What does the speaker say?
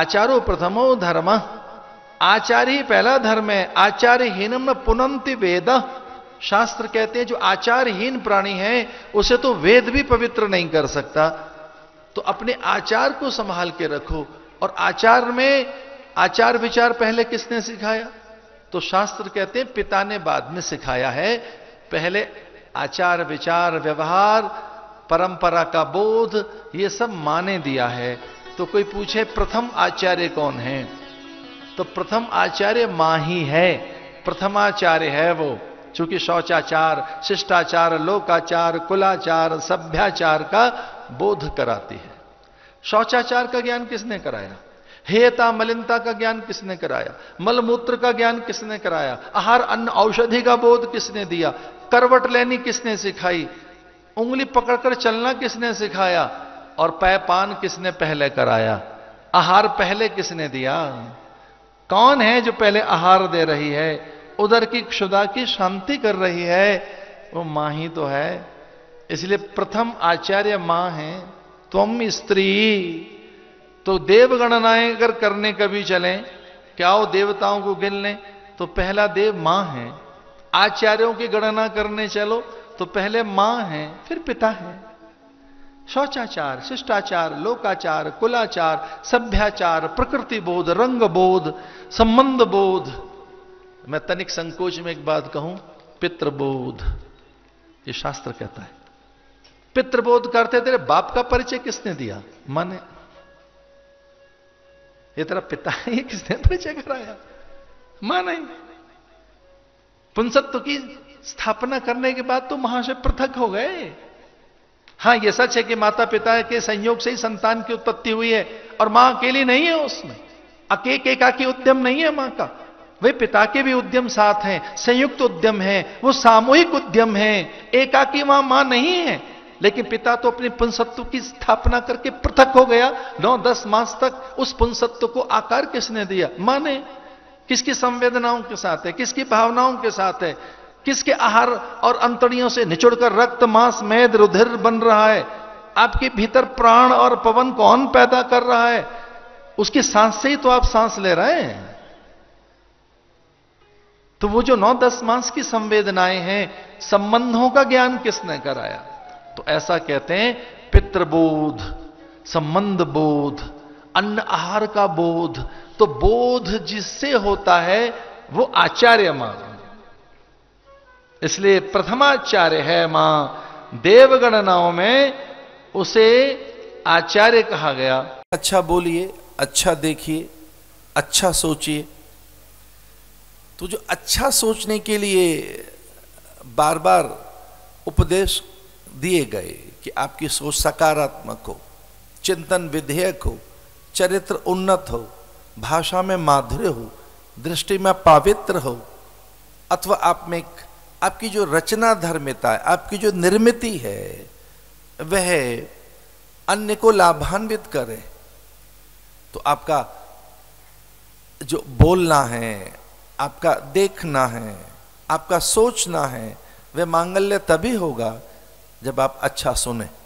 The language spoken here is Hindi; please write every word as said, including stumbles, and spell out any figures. आचारो प्रथमो धर्म, आचार ही पहला धर्म है। आचार्यहीनम न पुनंति वेद, शास्त्र कहते हैं जो आचारहीन प्राणी है उसे तो वेद भी पवित्र नहीं कर सकता। तो अपने आचार को संभाल के रखो। और आचार में आचार विचार पहले किसने सिखाया? तो शास्त्र कहते हैं पिता ने बाद में सिखाया है। पहले आचार विचार व्यवहार परंपरा का बोध ये सब माँ ने दिया है। तो कोई पूछे प्रथम आचार्य कौन है, तो प्रथम आचार्य माँ ही है, प्रथमाचार्य है वो। चूंकि शौचाचार शिष्टाचार लोकाचार कुलाचार सभ्याचार का बोध कराती है। शौचाचार का ज्ञान किसने कराया? हेयता मलिनता का ज्ञान किसने कराया? मलमूत्र का ज्ञान किसने कराया? आहार अन्न औषधि का बोध किसने दिया? करवट लेनी किसने सिखाई? उंगली पकड़कर चलना किसने सिखाया? और पेय पान किसने पहले कराया? आहार पहले किसने दिया? कौन है जो पहले आहार दे रही है, उधर की क्षुधा की शांति कर रही है? वो मां ही तो है। इसलिए प्रथम आचार्य मां है। त्वम स्त्री, तो देवगणनाएं अगर करने कभी चलें क्या हो देवताओं को गिन लें तो पहला देव मां है। आचार्यों की गणना करने चलो तो पहले मां है, फिर पिता है। शौचाचार शिष्टाचार लोकाचार कुलाचार सभ्याचार प्रकृति बोध रंग बोध संबंध बोध। मैं तनिक संकोच में एक बात कहूं, पितृबोध ये शास्त्र कहता है। पितृबोध करते तेरे बाप का परिचय किसने दिया? मां ने। ये तेरा पिता है, ये किसने परिचय कराया? मां नहीं। पुंसत्व की स्थापना करने के बाद तो मां से पृथक हो गए। हां यह सच है कि माता पिता के संयोग से ही संतान की उत्पत्ति हुई है और मां अकेली नहीं है उसमें। अकेले एकाकी उद्यम नहीं है मां का, वे पिता के भी उद्यम साथ हैं, संयुक्त उद्यम है, वो सामूहिक उद्यम है। एकाकी मां मां नहीं है। लेकिन पिता तो अपने पुंसत्व की स्थापना करके पृथक हो गया। नौ दस मास तक उस पुंसत्व को आकार किसने दिया? मां ने। किसकी संवेदनाओं के साथ है, किसकी भावनाओं के साथ है, किसके आहार और अंतड़ियों से निचोड़कर रक्त मांस मेद रुधिर बन रहा है, आपके भीतर प्राण और पवन कौन पैदा कर रहा है? उसकी सांस से ही तो आप सांस ले रहे हैं। तो वो जो नौ दस मास की संवेदनाएं हैं, संबंधों का ज्ञान किसने कराया? तो ऐसा कहते हैं पितृबोध संबंध बोध अन्न आहार का बोध। तो बोध जिससे होता है वो आचार्य मां। इसलिए प्रथमाचार्य है मां। देवगणनाओं में उसे आचार्य कहा गया। अच्छा बोलिए, अच्छा देखिए, अच्छा सोचिए। तो जो अच्छा सोचने के लिए बार बार उपदेश दिए गए कि आपकी सोच सकारात्मक हो, चिंतन विधेयक हो, चरित्र उन्नत हो, भाषा में माधुर्य हो, दृष्टि में पावित्र हो, अथवा आप में आपकी जो रचना धर्मिता है, आपकी जो निर्मिति है वह अन्य को लाभान्वित करे। तो आपका जो बोलना है, आपका देखना है, आपका सोचना है, वह मांगल्य तभी होगा जब आप अच्छा सुने।